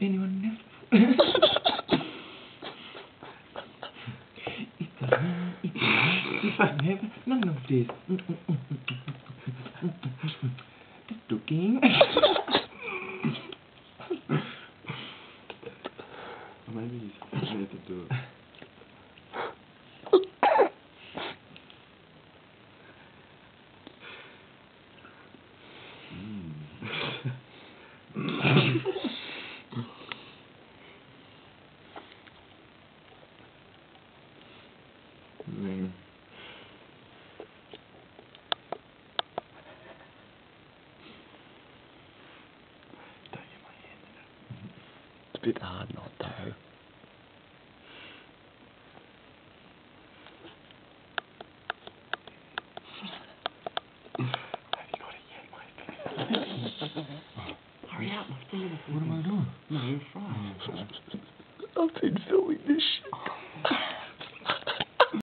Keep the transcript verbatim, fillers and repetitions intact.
anyone else? It's alright, it's alright, if I'm having none of this. That's looking. Maybe he's trying to do it. Mm. Don't get my hand in it. It's a bit hard not though. Have you got it yet, mate? Hurry up, my finger. What am I doing? No, you're fine. I've been filming this.